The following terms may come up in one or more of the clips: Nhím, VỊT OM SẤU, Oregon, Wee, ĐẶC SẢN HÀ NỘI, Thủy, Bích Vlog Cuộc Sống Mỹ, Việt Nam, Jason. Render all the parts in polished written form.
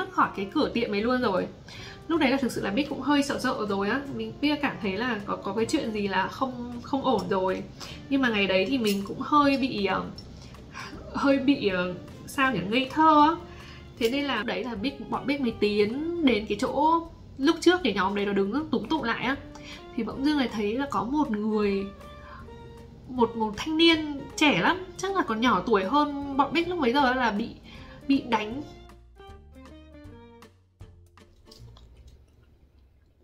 mất khỏi cái cửa tiệm ấy luôn rồi. Lúc đấy là thực sự là Bích cũng hơi sợ sợ rồi á, mình biết cảm thấy là có cái chuyện gì là không ổn rồi. Nhưng mà ngày đấy thì mình cũng hơi bị sao nhỉ, ngây thơ á. Thế nên là đấy là bọn Bích mới tiến đến cái chỗ lúc trước cái nhóm đấy nó đứng túm tụ lại á, thì bỗng dưng lại thấy là có một người, một thanh niên trẻ lắm, chắc là còn nhỏ tuổi hơn bọn Bích lúc bấy giờ, là bị đánh.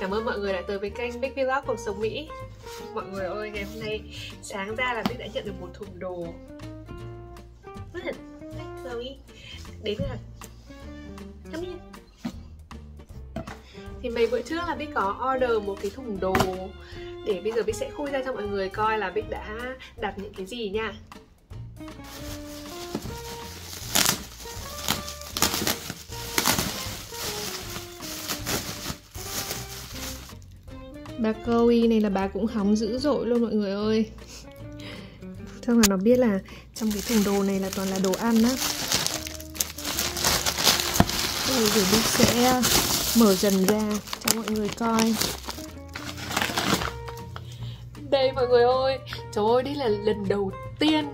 cảm ơn mọi người đã tới với kênh Bích Vlog Cuộc Sống Mỹ. Mọi người ơi, ngày hôm nay sáng ra là Bích đã nhận được một thùng đồ. Đến là thì mấy bữa trước là Bích có order một cái thùng đồ, để bây giờ Bích sẽ khui ra cho mọi người coi là Bích đã đặt những cái gì nha. Bà Chloe này là bà cũng hóng dữ dội luôn mọi người ơi. Xong là nó biết là trong cái thùng đồ này là toàn là đồ ăn á. Rồi Bích sẽ mở dần ra cho mọi người coi. Đây mọi người ơi, trời ơi, đây là lần đầu tiên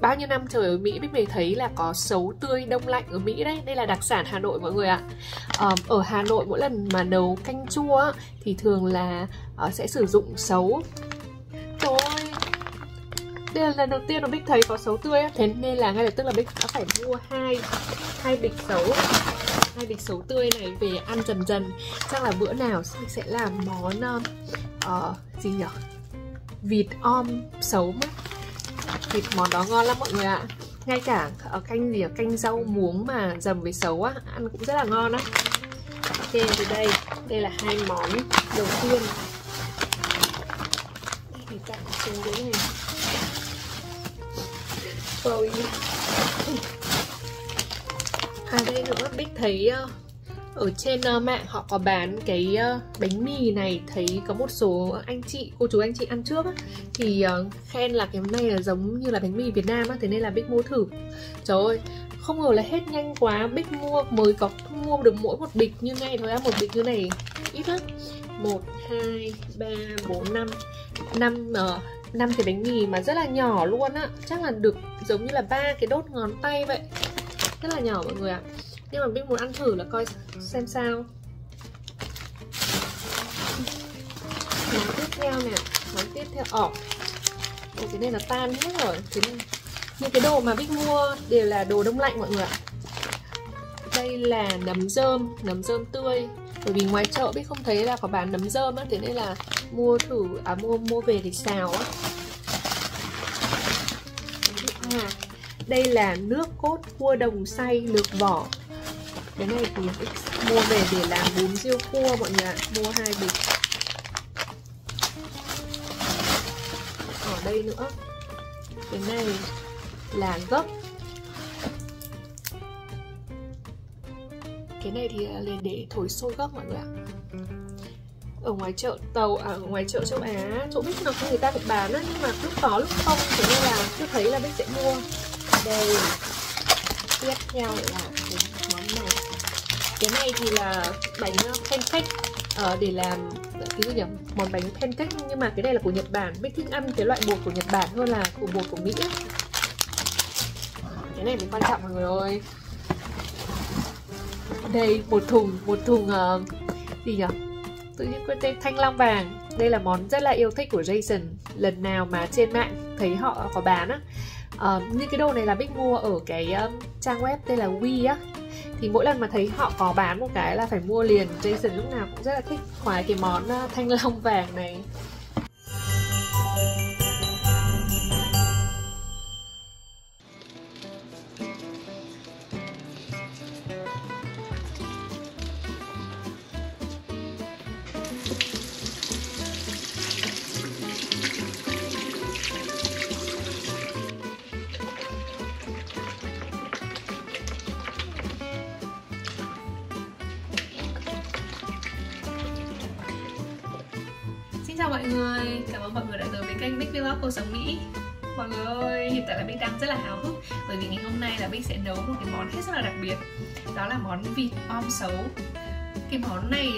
bao nhiêu năm trời ở Mỹ Bích mới thấy là có sấu tươi đông lạnh ở Mỹ đấy. Đây là đặc sản Hà Nội mọi người ạ. Ở Hà Nội mỗi lần mà nấu canh chua á, thì thường là sẽ sử dụng sấu. Trời ơi, đây là lần đầu tiên mà Bích thấy có sấu tươi á. Thế nên là ngay lập tức là Bích đã phải mua hai bịch sấu tươi này về ăn dần dần. Chắc là bữa nào sẽ làm món gì nhỉ? Vịt om sấu mất. Thịt món đó ngon lắm mọi người ạ. Ngay cả canh gì, canh rau muống mà dầm với sấu á, ăn cũng rất là ngon á. Ok, thì đây là hai món đầu tiên. Đây thì cạn xuống dưới này. Rồi. À, đây nữa, Bích thấy ở trên mạng họ có bán cái bánh mì này, thấy có một số anh chị, cô chú anh chị ăn trước á, thì khen là cái này là giống như là bánh mì Việt Nam á, thế nên là Bích mua thử. Trời ơi, không ngờ là hết nhanh quá, Bích mới mua được mỗi một bịch như này thôi á, một bịch như này ít lắm. 1, 2, 3, 4, 5 5 cái bánh mì mà rất là nhỏ luôn á, chắc là được giống như là 3 cái đốt ngón tay vậy. Rất là nhỏ mọi người ạ. Nhưng mà Bích muốn ăn thử là coi xem sao. Món tiếp theo nè, món tiếp theo ồ, cái này là tan hết rồi. Những cái đồ mà Bích mua đều là đồ đông lạnh mọi người ạ. Đây là nấm rơm tươi. Bởi vì ngoài chợ Bích không thấy là có bán nấm rơm á, thế nên là mua về để xào á. Đây là nước cốt cua đồng xay lược vỏ. Cái này thì mua về để làm bún riêu cua mọi người ạ. Mua hai bịch. Ở đây nữa, cái này là gấc. Cái này thì là để thổi sôi gấc mọi người ạ. Ở ngoài chợ ở ngoài chợ châu Á, chỗ Bích nào người ta cũng bán á, nhưng mà lúc có lúc không, thế nên là cứ thấy là Bích sẽ mua. Đây, tiếp theo là cái món này. Cái này thì là bánh pancake, để làm cái gì nhỉ? Món bánh pancake, nhưng mà cái này là của Nhật Bản. Bích thích ăn cái loại bột của Nhật Bản hơn là của bột của Mỹ. Cái này mới quan trọng mọi người ơi. Đây, một thùng gì nhỉ? Tự nhiên quên tên, thanh long vàng. Đây là món rất là yêu thích của Jason. Lần nào mà trên mạng thấy họ có bán á, những cái đồ này là Bích mua ở cái trang web tên là Wee á. Thì mỗi lần mà thấy họ có bán một cái là phải mua liền. Jason lúc nào cũng rất là thích. Ngoài cái món thanh long vàng này, mọi người. Cảm ơn mọi người đã tới với kênh Bích Vlog Cuộc Sống Mỹ. Mọi người ơi, hiện tại là Bích đang rất là háo hức bởi vì ngày hôm nay là Bích sẽ nấu một cái món hết sức là đặc biệt. Đó là món vịt om sấu. Cái món này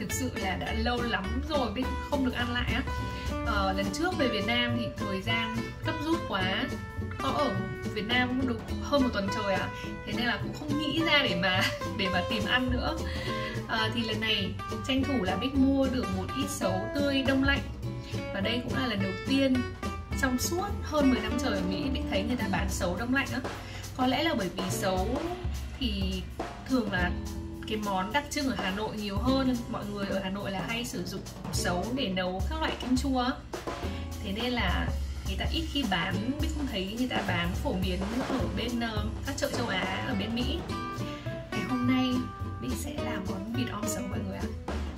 thực sự là đã lâu lắm rồi Bích không được ăn lại á. Lần trước về Việt Nam thì thời gian gấp rút quá, có ở Việt Nam cũng được hơn một tuần trời à, thế nên là cũng không nghĩ ra để mà tìm ăn nữa. Thì lần này tranh thủ là Bích mua được một ít sấu tươi đông lạnh. Và đây cũng là lần đầu tiên trong suốt hơn 10 năm trời ở Mỹ Bích thấy người ta bán sấu đông lạnh á. Có lẽ là bởi vì sấu thì thường là cái món đặc trưng ở Hà Nội nhiều hơn. Mọi người ở Hà Nội là hay sử dụng sấu để nấu các loại canh chua. Thế nên là người ta ít khi bán, Bích không thấy người ta bán phổ biến ở bên các chợ châu Á, ở bên Mỹ. Ngày hôm nay Bích sẽ làm món vịt om sấu mọi người ạ.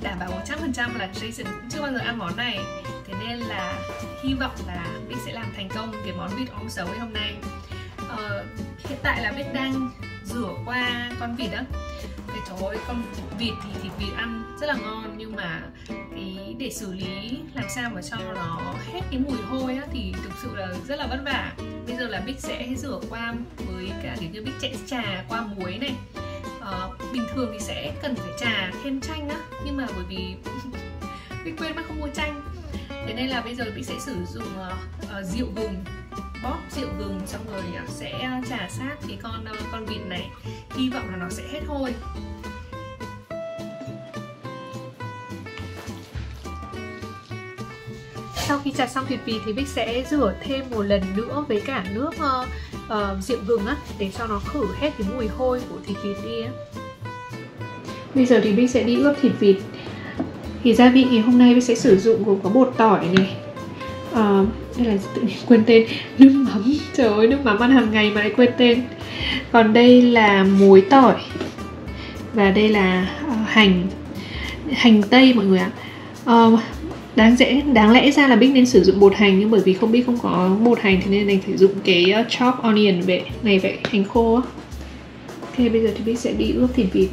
Đảm bảo 100% là Jason cũng chưa bao giờ ăn món này. Thế nên là hy vọng là Bích sẽ làm thành công cái món vịt om sấu hôm nay. Hiện tại là Bích đang rửa qua con vịt đó. Trời ơi, con vịt thì thịt vịt ăn rất là ngon, nhưng mà cái để xử lý làm sao mà cho nó hết cái mùi hôi á, thì thực sự là rất là vất vả. Bây giờ là Bích sẽ rửa qua với cả kiểu như Bích sẽ chà qua muối này. Bình thường thì sẽ cần phải chà thêm chanh á, nhưng mà bởi vì Bích quên mất không mua chanh, thế nên là bây giờ Bích sẽ sử dụng rượu gừng, bóp rượu gừng xong rồi sẽ chà sát cái con vịt này, hy vọng là nó sẽ hết hôi. Sau khi chà xong thịt vịt thì Bích sẽ rửa thêm một lần nữa với cả nước rượu gừng á, để cho nó khử hết cái mùi hôi của thịt vịt đi á. Bây giờ thì Bích sẽ đi ướp thịt vịt. Thì gia vị thì hôm nay Bích sẽ sử dụng gồm có bột tỏi này, đây là tự nhiên quên tên, nước mắm. Trời ơi, nước mắm ăn hàng ngày mà lại quên tên. Còn đây là muối tỏi. Và đây là hành tây mọi người ạ. Đáng lẽ ra là Bích nên sử dụng bột hành, nhưng bởi vì không biết không có bột hành thì nên đành phải dùng cái chop onion vậy này, vậy hành khô. Ok, bây giờ thì Bích sẽ đi ướp thịt vịt.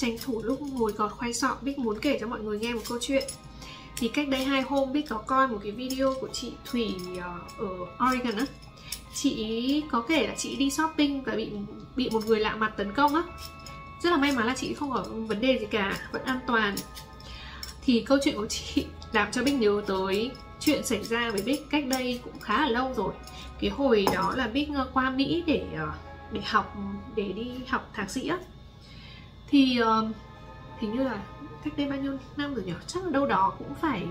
Tranh thủ lúc ngồi gọt khoai sọ, Bích muốn kể cho mọi người nghe một câu chuyện. Thì cách đây 2 hôm Bích có coi một cái video của chị Thủy ở Oregon á. Chị có kể là chị đi shopping và bị một người lạ mặt tấn công á. Rất là may mắn là chị không có vấn đề gì cả, vẫn an toàn. Thì câu chuyện của chị làm cho Bích nhớ tới chuyện xảy ra với Bích cách đây cũng khá là lâu rồi. Cái hồi đó là Bích qua Mỹ để đi học thạc sĩ á. Thì hình như là cách đây bao nhiêu năm rồi nhỉ? Chắc là đâu đó cũng phải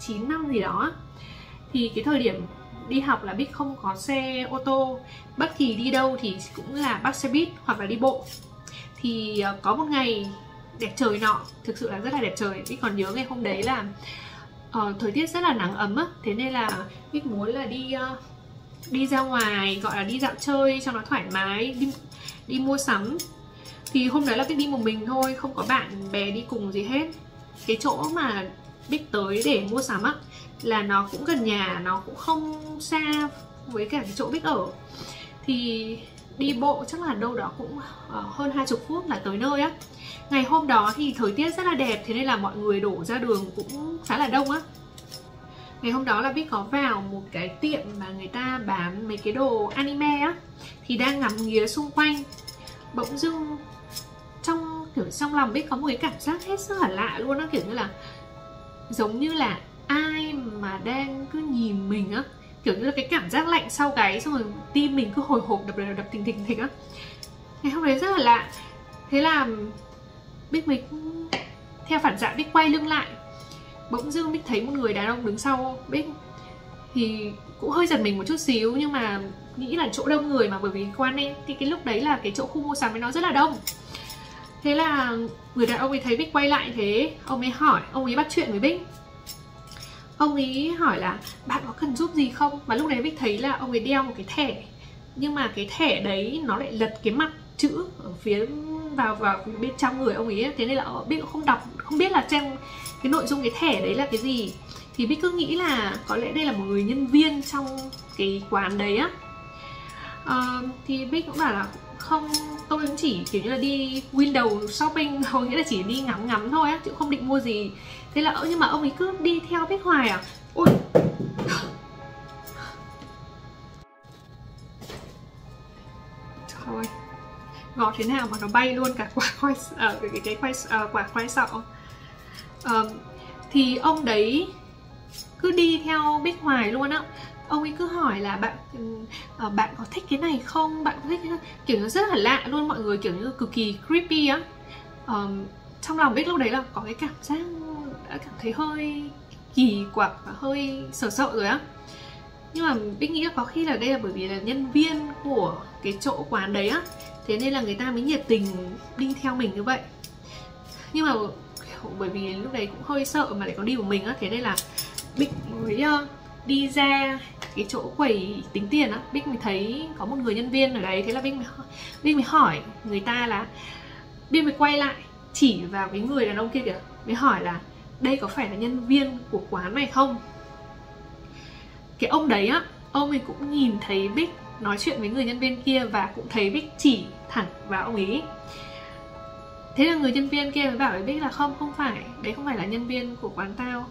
9 năm gì đó. Thì cái thời điểm đi học là Bích không có xe ô tô, bất kỳ đi đâu thì cũng là bắt xe buýt hoặc là đi bộ. Thì có một ngày đẹp trời nọ, thực sự là rất là đẹp trời. Bích còn nhớ ngày hôm đấy là thời tiết rất là nắng ấm á, thế nên là Bích muốn là đi ra ngoài, gọi là đi dạo chơi cho nó thoải mái, đi mua sắm. Thì hôm đấy là Bích đi một mình thôi, không có bạn bè đi cùng gì hết. Cái chỗ mà Bích tới để mua sắm á là nó cũng gần nhà, nó cũng không xa với cả cái chỗ Bích ở. Thì đi bộ chắc là đâu đó cũng hơn 20 phút là tới nơi á. Ngày hôm đó thì thời tiết rất là đẹp, thế nên là mọi người đổ ra đường cũng khá là đông á. Ngày hôm đó là Bích có vào một cái tiệm mà người ta bán mấy cái đồ anime á. Thì đang ngắm nghía xung quanh, bỗng dưng trong lòng Bích có một cái cảm giác hết sức là lạ luôn á. Kiểu như là giống như là ai mà đang cứ nhìn mình á, kiểu như là cái cảm giác lạnh sau gáy, xong rồi tim mình cứ hồi hộp đập thình thịch á. Ngày hôm đấy rất là lạ, thế là Bích mình theo phản xạ Bích quay lưng lại. Bỗng dưng Bích thấy một người đàn ông đứng sau Bích, thì cũng hơi giật mình một chút xíu, nhưng mà nghĩ là chỗ đông người mà, bởi vì quan em thì cái lúc đấy là cái chỗ khu mua sắm ấy nó rất là đông. Thế là người đàn ông ấy thấy Bích quay lại, thế ông ấy hỏi, ông ấy bắt chuyện với Bích. Ông ấy hỏi là bạn có cần giúp gì không? Và lúc đấy Bích thấy là ông ấy đeo một cái thẻ, nhưng mà cái thẻ đấy nó lại lật cái mặt chữ ở phía vào bên trong người ông ấy. Thế nên là Bích cũng không đọc, không biết là trong cái nội dung cái thẻ đấy là cái gì. Thì Bích cứ nghĩ là có lẽ đây là một người nhân viên trong cái quán đấy á. Thì Bích cũng bảo là không, tôi cũng chỉ kiểu như là đi window shopping thôi, nghĩa là chỉ đi ngắm thôi á, chứ không định mua gì. Thế là nhưng mà ông ấy cứ đi theo Bích hoài à. Ôi, trời ơi, ngọt thế nào mà nó bay luôn cả quả khoai, quả khoai sọ. Thì ông đấy cứ đi theo Bích hoài luôn á. Ông ấy cứ hỏi là bạn có thích cái này không, bạn có thích cái này? Kiểu nó rất là lạ luôn, mọi người kiểu như cực kỳ creepy á. Trong lòng Bích lúc đấy là có cái cảm giác đã cảm thấy hơi kỳ quặc và hơi sợ sợ rồi á. Nhưng mà Bích nghĩ là có khi là đây là bởi vì là nhân viên của cái chỗ quán đấy á, thế nên là người ta mới nhiệt tình đi theo mình như vậy. Nhưng mà bởi vì lúc đấy cũng hơi sợ mà lại có đi của mình á, thế nên là Bích mới đi ra cái chỗ quầy tính tiền á. Bích mới thấy có một người nhân viên ở đấy, thế là Bích mới hỏi người ta là Bích mới quay lại chỉ vào cái người đàn ông kia kìa, mới hỏi là đây có phải là nhân viên của quán này không. Cái ông đấy á, ông ấy cũng nhìn thấy Bích nói chuyện với người nhân viên kia và cũng thấy Bích chỉ thẳng vào ông ấy. Thế là người nhân viên kia mới bảo với Bích là không phải, đấy không phải là nhân viên của quán tao.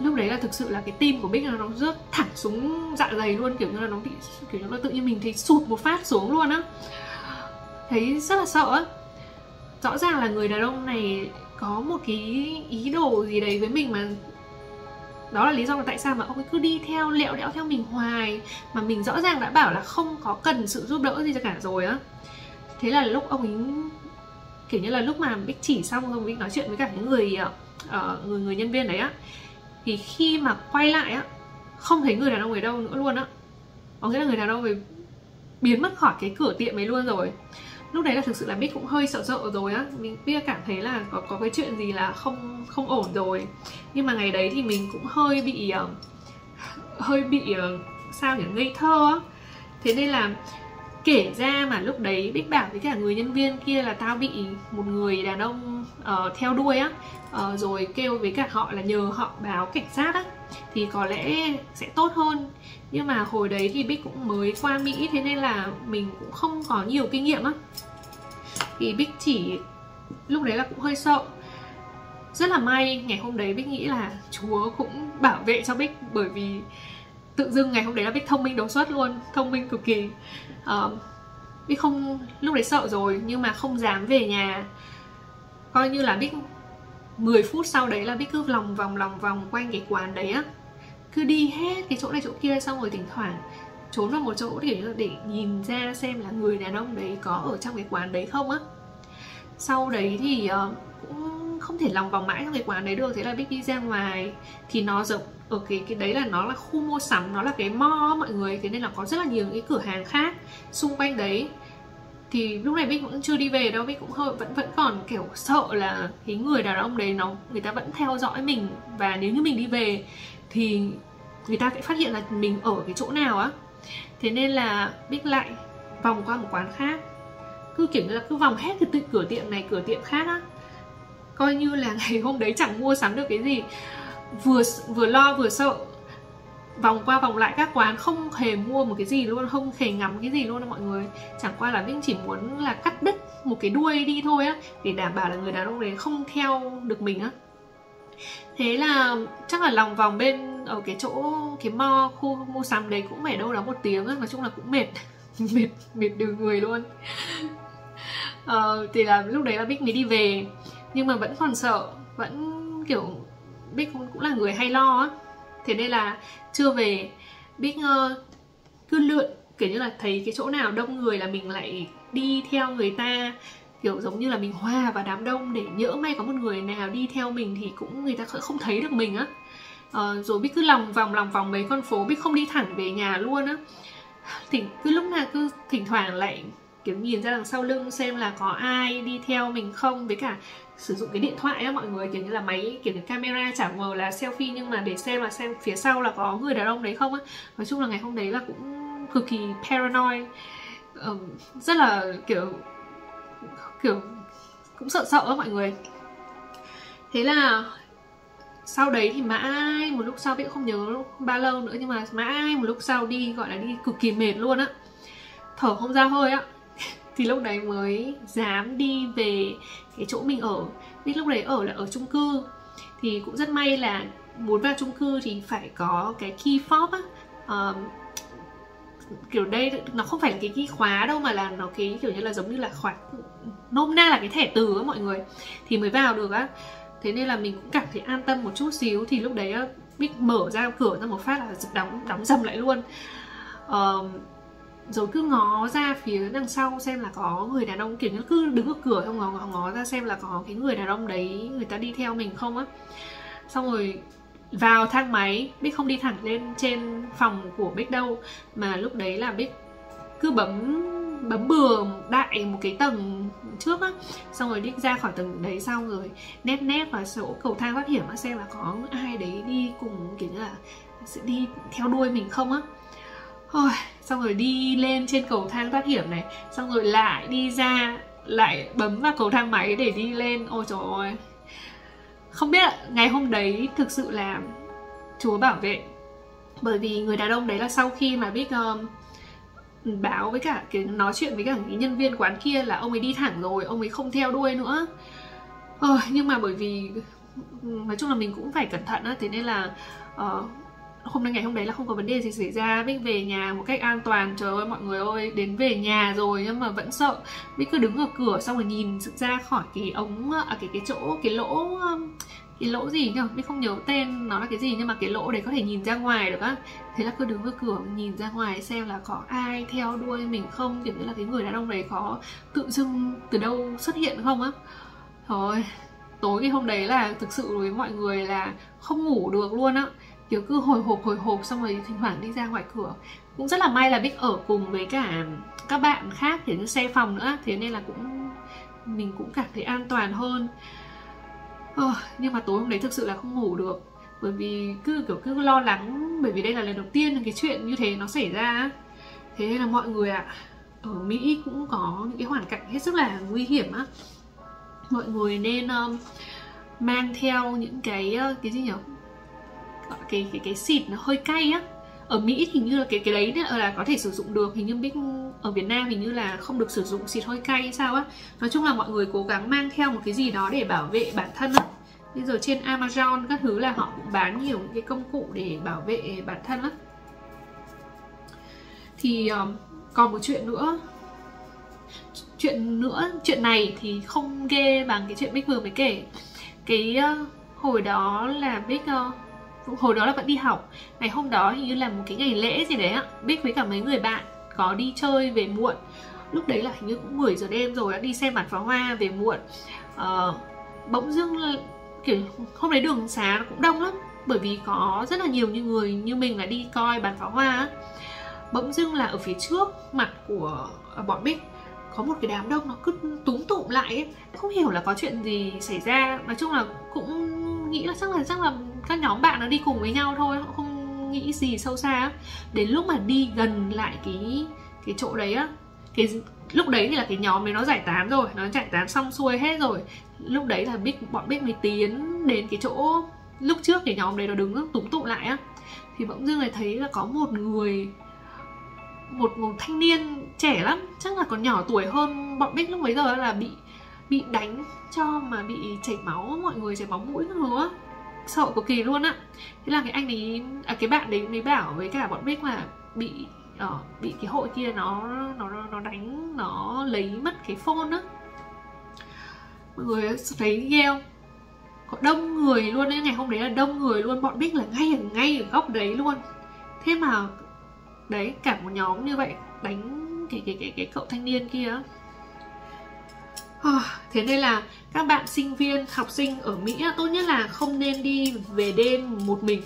Lúc đấy là thực sự là cái tim của Bích nó rớt thẳng xuống dạ dày luôn, kiểu như là nó bị kiểu như là tự nhiên mình thấy sụt một phát xuống luôn á, thấy rất là sợ á. Rõ ràng là người đàn ông này có một cái ý đồ gì đấy với mình mà. Đó là lý do là tại sao mà ông ấy cứ đi theo lẹo đẽo theo mình hoài, mà mình rõ ràng đã bảo là không có cần sự giúp đỡ gì cả rồi á. Thế là lúc ông ấy kiểu như là lúc mà Bích chỉ xong rồi Bích nói chuyện với cả những người nhân viên đấy á, thì khi mà quay lại á, không thấy người đàn ông ấy đâu nữa luôn á. Có nghĩa là người đàn ông ấy biến mất khỏi cái cửa tiệm ấy luôn rồi. Lúc đấy là thực sự là Bích cũng hơi sợ sợ rồi á. Mình biết cảm thấy là có cái chuyện gì là không ổn rồi. Nhưng mà ngày đấy thì mình cũng hơi bị sao nhỉ, ngây thơ á. Thế nên là kể ra mà lúc đấy Bích bảo với cả người nhân viên kia là tao bị một người đàn ông theo đuôi á, rồi kêu với cả họ là nhờ họ báo cảnh sát á, thì có lẽ sẽ tốt hơn. Nhưng mà hồi đấy thì Bích cũng mới qua Mỹ, thế nên là mình cũng không có nhiều kinh nghiệm á. Thì Bích chỉ lúc đấy là cũng hơi sợ. Rất là may ngày hôm đấy Bích nghĩ là Chúa cũng bảo vệ cho Bích, bởi vì tự dưng ngày hôm đấy là Bích thông minh đột xuất luôn, thông minh cực kỳ. Bích không, lúc đấy sợ rồi nhưng mà không dám về nhà. Coi như là Bích 10 phút sau đấy là Bích cứ lòng vòng quanh cái quán đấy á, cứ đi hết cái chỗ này chỗ kia, xong rồi thỉnh thoảng trốn vào một chỗ để nhìn ra xem là người đàn ông đấy có ở trong cái quán đấy không á. Sau đấy thì cũng không thể lòng vòng mãi trong cái quán đấy được, thế là Bích đi ra ngoài. Thì nó rộng ở cái đấy là nó là khu mua sắm, nó là cái mall mọi người, thế nên là có rất là nhiều những cái cửa hàng khác xung quanh đấy. thì lúc này Bích cũng chưa đi về đâu, Bích cũng hơi vẫn còn kiểu sợ là cái người đàn ông đấy người ta vẫn theo dõi mình, và nếu như mình đi về thì người ta sẽ phát hiện là mình ở cái chỗ nào á. Thế nên là Bích lại vòng qua một quán khác, cứ kiểu như là cứ vòng hết từ cửa tiệm này cửa tiệm khác á, coi như là ngày hôm đấy chẳng mua sắm được cái gì, vừa lo vừa sợ, vòng qua vòng lại các quán không hề mua một cái gì luôn, không hề ngắm cái gì luôn đó mọi người. Chẳng qua là Bích chỉ muốn là cắt đứt một cái đuôi đi thôi á, để đảm bảo là người đàn ông đấy không theo được mình á. Thế là chắc là lòng vòng bên ở cái chỗ cái mall khu mua sắm đấy cũng phải đâu đó 1 tiếng á, nói chung là cũng mệt mệt đường người luôn. Thì là lúc đấy là Bích mới đi về, nhưng mà vẫn còn sợ, vẫn kiểu Bích cũng là người hay lo á. Thế nên là chưa về, Bích cứ lượn, kiểu như là thấy cái chỗ nào đông người là mình lại đi theo người ta, kiểu giống như là mình hòa vào đám đông để nhỡ may có một người nào đi theo mình thì cũng người ta không thấy được mình á. Rồi Bích cứ lòng vòng mấy con phố, Bích không đi thẳng về nhà luôn á. Thì cứ lúc nào cứ thỉnh thoảng lại kiểu nhìn ra đằng sau lưng xem là có ai đi theo mình không, với cả sử dụng cái điện thoại á mọi người, kiểu như là máy kiểu cái camera chả mờ là selfie nhưng mà để xem là xem phía sau là có người đàn ông đấy không á. Nói chung là ngày hôm đấy là cũng cực kỳ paranoid, rất là kiểu cũng sợ sợ á mọi người. Thế là sau đấy thì mãi một lúc sau, biết không nhớ bao lâu nữa, nhưng mà mãi một lúc sau đi, gọi là đi cực kỳ mệt luôn á, thở không ra hơi á, thì lúc đấy mới dám đi về cái chỗ mình ở. Biết lúc đấy ở là ở chung cư, thì cũng rất may là muốn vào chung cư thì phải có cái key fob á. Kiểu đây nó không phải là cái key khóa đâu, mà là nó cái kiểu như là giống như là khóa, nôm na là cái thẻ từ á mọi người, thì mới vào được á. Thế nên là mình cũng cảm thấy an tâm một chút xíu. Thì lúc đấy Bích mở ra cửa ra một phát là đóng dầm lại luôn. Rồi cứ ngó ra phía đằng sau xem là có người đàn ông, kiểu như cứ đứng ở cửa xong ngó ra xem là có cái người đàn ông đấy người ta đi theo mình không á. Xong rồi vào thang máy, Bích không đi thẳng lên trên phòng của Bích đâu, mà lúc đấy là Bích cứ bấm bừa đại một cái tầng trước á, xong rồi đi ra khỏi tầng đấy, xong rồi nét vào chỗ cầu thang thoát hiểm á, xem là có ai đấy đi cùng, kiểu như là sẽ đi theo đuôi mình không á. Ôi, xong rồi đi lên trên cầu thang thoát hiểm này, xong rồi lại đi ra, lại bấm vào cầu thang máy để đi lên. Ôi trời ơi, không biết ngày hôm đấy thực sự là Chúa bảo vệ. Bởi vì người đàn ông đấy là sau khi mà biết báo với cả cái nói chuyện với cả cái nhân viên quán kia là ông ấy đi thẳng rồi, ông ấy không theo đuôi nữa. Nhưng mà bởi vì nói chung là mình cũng phải cẩn thận á, thế nên là ngày hôm đấy là không có vấn đề gì xảy ra. Bích về nhà một cách an toàn. Trời ơi mọi người ơi, đến về nhà rồi nhưng mà vẫn sợ. Bích cứ đứng ở cửa xong rồi nhìn ra khỏi cái ống, cái lỗ gì nhỉ, Bích không nhớ tên nó là cái gì, nhưng mà cái lỗ đấy có thể nhìn ra ngoài được á. Thế là cứ đứng ở cửa nhìn ra ngoài xem là có ai theo đuôi mình không, kiểu như là cái người đàn ông đấy có tự dưng từ đâu xuất hiện không á. Thôi tối cái hôm đấy là thực sự với mọi người là không ngủ được luôn á, kiểu cứ hồi hộp xong rồi thỉnh thoảng đi ra ngoài cửa. Cũng rất là may là Bích ở cùng với cả các bạn khác, kiểu như xe phòng nữa, thế nên là mình cũng cảm thấy an toàn hơn. Nhưng mà tối hôm đấy thực sự là không ngủ được, bởi vì cứ lo lắng, bởi vì đây là lần đầu tiên cái chuyện như thế nó xảy ra. Thế nên là mọi người ạ, ở Mỹ cũng có những cái hoàn cảnh hết sức là nguy hiểm á. Mọi người nên mang theo những cái gì nhỉ? Cái xịt nó hơi cay á. Ở Mỹ hình như là cái đấy là có thể sử dụng được, hình như Bích ở Việt Nam hình như là không được sử dụng xịt hơi cay hay sao á. Nói chung là mọi người cố gắng mang theo một cái gì đó để bảo vệ bản thân á. Bây giờ trên Amazon các thứ là họ cũng bán nhiều những cái công cụ để bảo vệ bản thân á. Thì còn một chuyện nữa, chuyện này thì không ghê bằng cái chuyện Bích vừa mới kể. Cái hồi đó là vẫn đi học. Ngày hôm đó hình như là một cái ngày lễ gì đấy ạ, Bích với cả mấy người bạn có đi chơi về muộn. Lúc đấy là hình như cũng 10 giờ đêm rồi, đã đi xem bắn pháo hoa về muộn. Bỗng dưng kiểu hôm đấy đường xá nó cũng đông lắm, bởi vì có rất là nhiều những người như mình là đi coi bắn pháo hoa. Bỗng dưng là ở phía trước mặt của bọn Bích có một cái đám đông nó cứ túm tụm lại ấy. Không hiểu là có chuyện gì xảy ra. Nói chung là cũng nghĩ là chắc là các nhóm bạn nó đi cùng với nhau thôi, họ không nghĩ gì sâu xa ấy. Đến lúc mà đi gần lại cái chỗ đấy á, cái lúc đấy thì là cái nhóm đấy nó giải tán rồi, nó giải tán xong xuôi hết rồi. Lúc đấy là bọn Bích mới tiến đến cái chỗ lúc trước cái nhóm đấy nó đứng túm tụm lại á, thì bỗng dưng lại thấy là có một người, một thanh niên trẻ lắm, chắc là còn nhỏ tuổi hơn bọn Bích lúc bấy giờ, là bị đánh cho mà bị chảy máu, mọi người chảy máu mũi các thứ á, sợ cực kỳ luôn á. Thế là cái anh ấy, cái bạn đấy mới bảo với cả bọn Bích là bị cái hội kia nó đánh, nó lấy mất cái phone á. Mọi người thấy ghê không? Có đông người luôn đấy, ngày hôm đấy là đông người luôn, bọn Bích là ngay ở góc đấy luôn. Thế mà đấy, cả một nhóm như vậy đánh cái cậu thanh niên kia á. Thế nên là các bạn sinh viên, học sinh ở Mỹ tốt nhất là không nên đi về đêm một mình.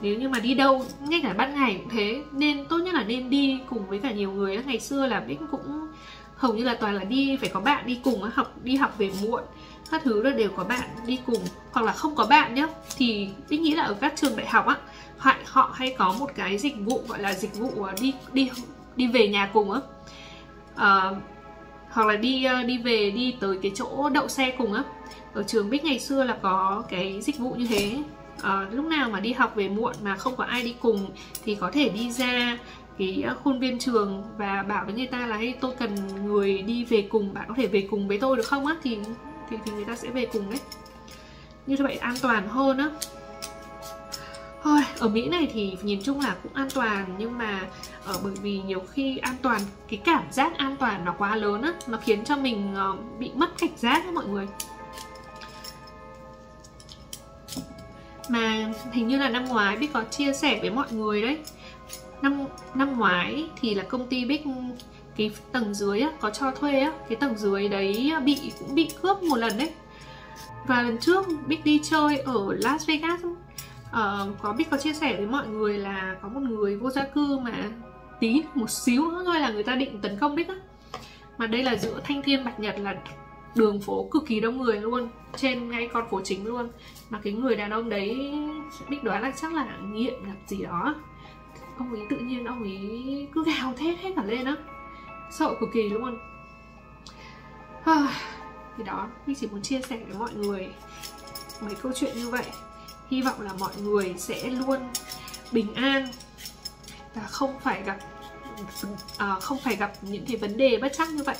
Nếu như mà đi đâu, ngay cả ban ngày cũng thế, nên tốt nhất là nên đi cùng với cả nhiều người. Ngày xưa là Bích cũng hầu như là toàn là đi, phải có bạn đi cùng, đi học về muộn, các thứ là đều có bạn đi cùng. Hoặc là không có bạn nhá, thì Bích nghĩ là ở các trường đại học á, họ hay có một cái dịch vụ gọi là dịch vụ đi về nhà cùng á. Hoặc là đi tới cái chỗ đậu xe cùng á. Ở trường Bích ngày xưa là có cái dịch vụ như thế. Lúc nào mà đi học về muộn mà không có ai đi cùng thì có thể đi ra cái khuôn viên trường và bảo với người ta là hey, tôi cần người đi về cùng, bạn có thể về cùng với tôi được không á, thì người ta sẽ về cùng đấy. Như vậy an toàn hơn á. Thôi, ở Mỹ này thì nhìn chung là cũng an toàn, nhưng mà bởi vì nhiều khi an toàn, cái cảm giác an toàn nó quá lớn á, nó khiến cho mình bị mất cảnh giác á mọi người. Mà hình như là năm ngoái Bích có chia sẻ với mọi người đấy, năm ngoái thì là công ty Bích cái tầng dưới á, có cho thuê á, cái tầng dưới đấy cũng bị cướp một lần đấy. Và lần trước Bích đi chơi ở Las Vegas, Bích có chia sẻ với mọi người là có một người vô gia cư mà tí một xíu nữa thôi là người ta định tấn công Bích á. Mà đây là giữa Thanh Thiên Bạch Nhật, là đường phố cực kỳ đông người luôn, trên ngay con phố chính luôn. Mà cái người đàn ông đấy Bích đoán là chắc là nghiện gặp gì đó, ông ấy tự nhiên ông ấy cứ gào thét hết cả lên á, sợ cực kỳ luôn. Thì đó, Bích chỉ muốn chia sẻ với mọi người mấy câu chuyện như vậy. Hy vọng là mọi người sẽ luôn bình an và không phải gặp những cái vấn đề bất trắc như vậy.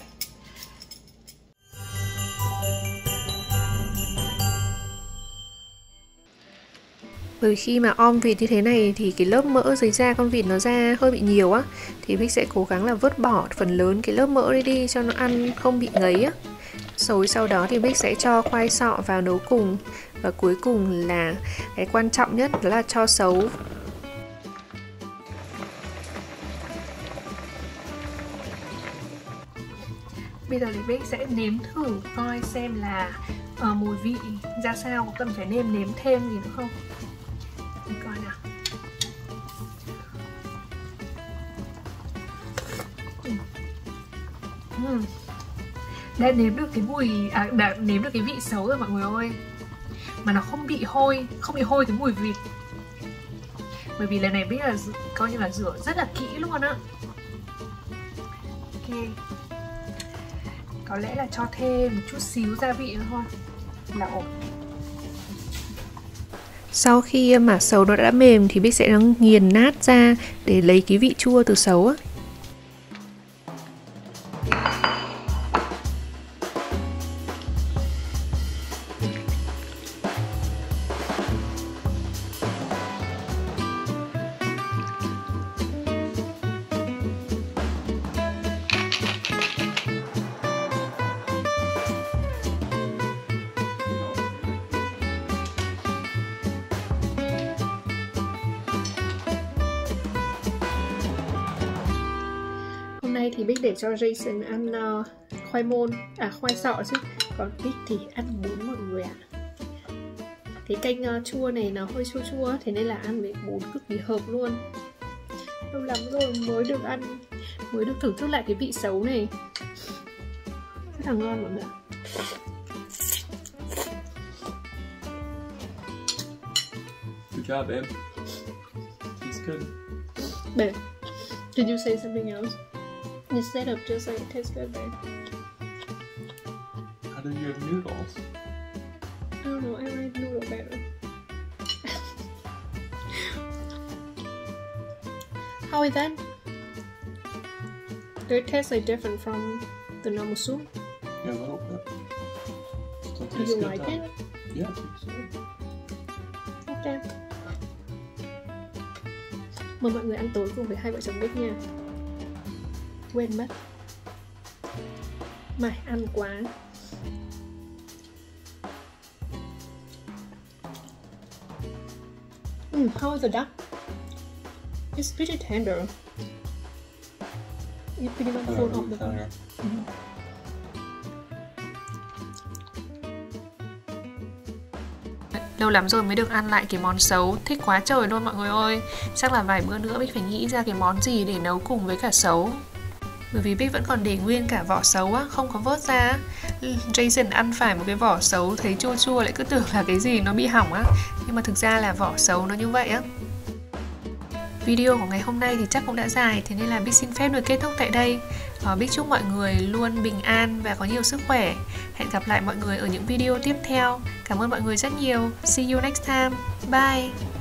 Bởi khi mà om vịt như thế này thì cái lớp mỡ dưới da con vịt nó ra hơi bị nhiều á, thì Bích sẽ cố gắng là vớt bỏ phần lớn cái lớp mỡ đi đi cho nó ăn không bị ngấy á. Rồi sau đó thì Bích sẽ cho khoai sọ vào nấu cùng. Và cuối cùng là cái quan trọng nhất đó là cho sấu. Bây giờ thì Bích sẽ nếm thử coi xem là mùi vị ra sao, có cần phải nêm thêm gì nữa không. Để coi nào. Đã nếm được cái vị sấu rồi mọi người ơi. Mà nó không bị hôi cái mùi vịt. Bởi vì lần này Bích là coi như là rửa rất là kỹ luôn á. Ok. Có lẽ là cho thêm một chút xíu gia vị nữa thôi là ổn. Sau khi mà sấu nó đã mềm thì Bích sẽ nghiền nát ra để lấy cái vị chua từ sấu á. Thì Bích để cho Jason ăn khoai sọ chứ, còn Bích thì ăn bún mọi người ạ. Cái canh chua này nó hơi chua, thế nên là ăn với bún cực kỳ hợp luôn. Lâu lắm rồi mới được thưởng thức lại cái vị sấu này. Cái thằng ngon mọi người. Good job, babe. He's good. Babe, did you say something else? Instead of just like, it tastes good, babe. How do you have noodles? I don't know, I like noodle better. How is that? They taste like different from the normal soup? Yeah, a little bit. Still tastes good. Do you like it? Yeah, I think so. Okay. Mời mọi người ăn tối cùng với hai vợ chồng Bích nha. Quên mất. Mày ăn quá. How is the duck? It's pretty tender. It's pretty much full of the butter. Lâu lắm rồi mới được ăn lại cái món sấu, thích quá trời luôn mọi người ơi. Chắc là vài bữa nữa Bích phải nghĩ ra cái món gì để nấu cùng với cả sấu. Bởi vì Bích vẫn còn để nguyên cả vỏ sấu á, không có vớt ra. Jason ăn phải một cái vỏ sấu thấy chua chua lại cứ tưởng là cái gì nó bị hỏng á. Nhưng mà thực ra là vỏ sấu nó như vậy á. Video của ngày hôm nay thì chắc cũng đã dài, thế nên là Bích xin phép được kết thúc tại đây. Bích chúc mọi người luôn bình an và có nhiều sức khỏe. Hẹn gặp lại mọi người ở những video tiếp theo. Cảm ơn mọi người rất nhiều. See you next time. Bye!